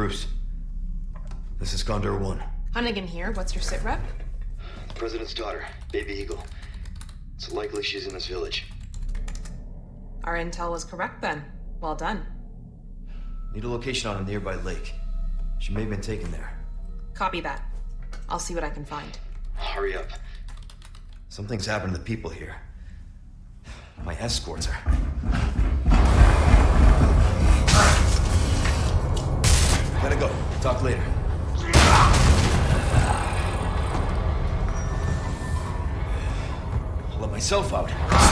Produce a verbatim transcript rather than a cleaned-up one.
Bruce, this is Condor One. Hunnigan here. What's your sit rep? The president's daughter, Baby Eagle. It's likely she's in this village. Our intel was correct then. Well done. Need a location on a nearby lake. She may have been taken there. Copy that. I'll see what I can find. Hurry up. Something's happened to the people here. My escorts are... Gotta go. Talk later. I'll let myself out.